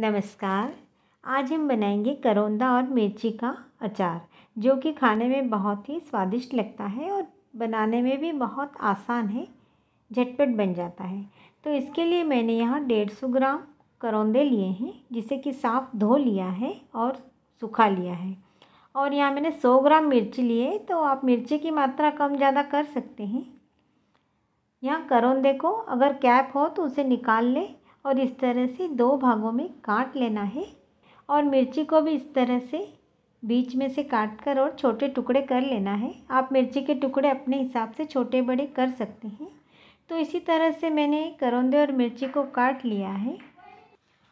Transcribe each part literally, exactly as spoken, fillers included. नमस्कार, आज हम बनाएंगे करौंदा और मिर्ची का अचार, जो कि खाने में बहुत ही स्वादिष्ट लगता है और बनाने में भी बहुत आसान है, झटपट बन जाता है। तो इसके लिए मैंने यहाँ डेढ़ सौ ग्राम करौंदे लिए हैं, जिसे कि साफ़ धो लिया है और सूखा लिया है। और यहाँ मैंने सौ ग्राम मिर्ची लिए, तो आप मिर्ची की मात्रा कम ज़्यादा कर सकते हैं। यहाँ करौंदे को अगर कैप हो तो उसे निकाल लें और इस तरह से दो भागों में काट लेना है। और मिर्ची को भी इस तरह से बीच में से काट कर और छोटे टुकड़े कर लेना है। आप मिर्ची के टुकड़े अपने हिसाब से छोटे बड़े कर सकते हैं। तो इसी तरह से मैंने करौंदे और मिर्ची को काट लिया है।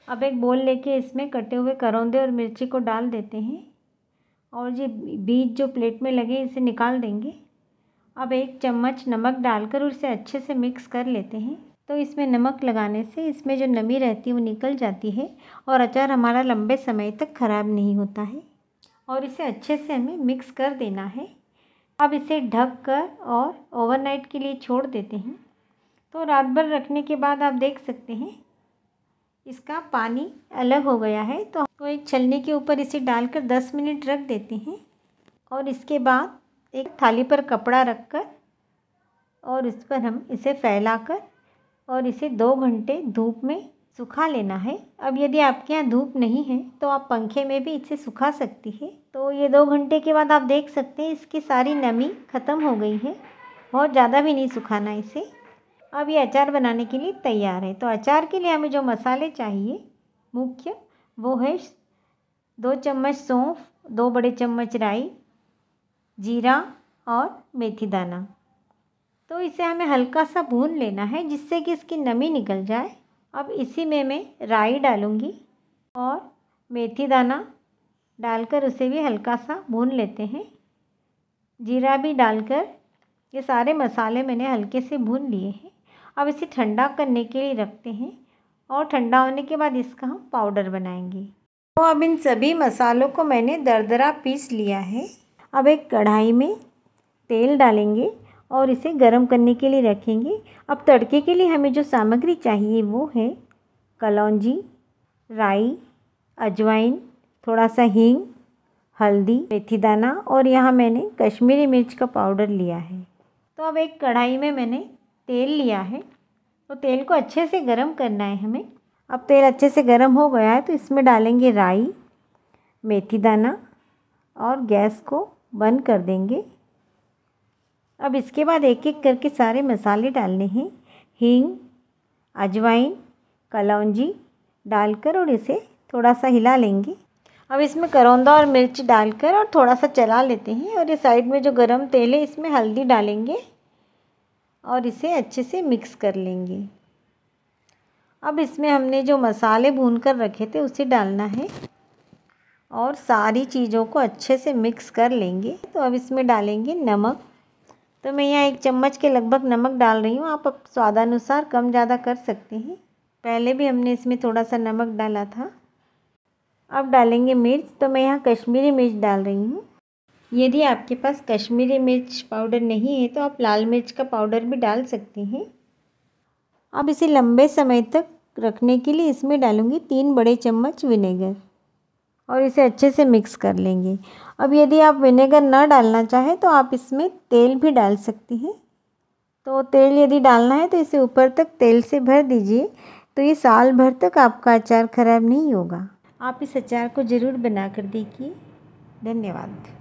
अब एक बोल लेके इसमें कटे हुए करौंदे और मिर्ची को डाल देते हैं और ये बीज जो प्लेट में लगे इसे निकाल देंगे। अब एक चम्मच नमक डालकर उसे अच्छे से मिक्स कर लेते हैं। तो इसमें नमक लगाने से इसमें जो नमी रहती है वो निकल जाती है और अचार हमारा लंबे समय तक ख़राब नहीं होता है। और इसे अच्छे से हमें मिक्स कर देना है। अब इसे ढक कर और ओवरनाइट के लिए छोड़ देते हैं। तो रात भर रखने के बाद आप देख सकते हैं इसका पानी अलग हो गया है। तो तो एक छलनी के ऊपर इसे डालकर दस मिनट रख देते हैं। और इसके बाद एक थाली पर कपड़ा रख कर और उस पर हम इसे फैला कर और इसे दो घंटे धूप में सुखा लेना है। अब यदि आपके यहाँ धूप नहीं है तो आप पंखे में भी इसे सुखा सकती है। तो ये दो घंटे के बाद आप देख सकते हैं इसकी सारी नमी ख़त्म हो गई है। बहुत ज़्यादा भी नहीं सुखाना इसे। अब ये अचार बनाने के लिए तैयार है। तो अचार के लिए हमें जो मसाले चाहिए मुख्य वो है दो चम्मच सौंफ, दो बड़े चम्मच राई, जीरा और मेथी दाना। तो इसे हमें हल्का सा भून लेना है जिससे कि इसकी नमी निकल जाए। अब इसी में मैं राई डालूंगी और मेथी दाना डालकर उसे भी हल्का सा भून लेते हैं। जीरा भी डालकर ये सारे मसाले मैंने हल्के से भून लिए हैं। अब इसे ठंडा करने के लिए रखते हैं और ठंडा होने के बाद इसका हम पाउडर बनाएंगे। तो अब इन सभी मसालों को मैंने दरदरा पीस लिया है। अब एक कढ़ाई में तेल डालेंगे और इसे गरम करने के लिए रखेंगे। अब तड़के के लिए हमें जो सामग्री चाहिए वो है कलौंजी, राई, अजवाइन, थोड़ा सा हींग, हल्दी, मेथी दाना और यहाँ मैंने कश्मीरी मिर्च का पाउडर लिया है। तो अब एक कढ़ाई में मैंने तेल लिया है। तो तेल को अच्छे से गरम करना है हमें। अब तेल अच्छे से गरम हो गया है तो इसमें डालेंगे राई, मेथी दाना और गैस को बंद कर देंगे। अब इसके बाद एक एक करके सारे मसाले डालने हैं। हींग, अजवाइन, कलौंजी डालकर और इसे थोड़ा सा हिला लेंगे। अब इसमें करौंदा और मिर्च डालकर और थोड़ा सा चला लेते हैं। और ये साइड में जो गरम तेल है इसमें हल्दी डालेंगे और इसे अच्छे से मिक्स कर लेंगे। अब इसमें हमने जो मसाले भून कर रखे थे उसे डालना है और सारी चीज़ों को अच्छे से मिक्स कर लेंगे। तो अब इसमें डालेंगे नमक। तो मैं यहाँ एक चम्मच के लगभग नमक डाल रही हूँ। आप स्वादानुसार कम ज़्यादा कर सकते हैं। पहले भी हमने इसमें थोड़ा सा नमक डाला था। अब डालेंगे मिर्च। तो मैं यहाँ कश्मीरी मिर्च डाल रही हूँ। यदि आपके पास कश्मीरी मिर्च पाउडर नहीं है तो आप लाल मिर्च का पाउडर भी डाल सकते हैं। अब इसे लंबे समय तक रखने के लिए इसमें डालूँगी तीन बड़े चम्मच विनेगर और इसे अच्छे से मिक्स कर लेंगे। अब यदि आप विनेगर ना डालना चाहें तो आप इसमें तेल भी डाल सकती हैं। तो तेल यदि डालना है तो इसे ऊपर तक तेल से भर दीजिए। तो ये साल भर तक आपका अचार ख़राब नहीं होगा। आप इस अचार को ज़रूर बना कर देखिए। धन्यवाद।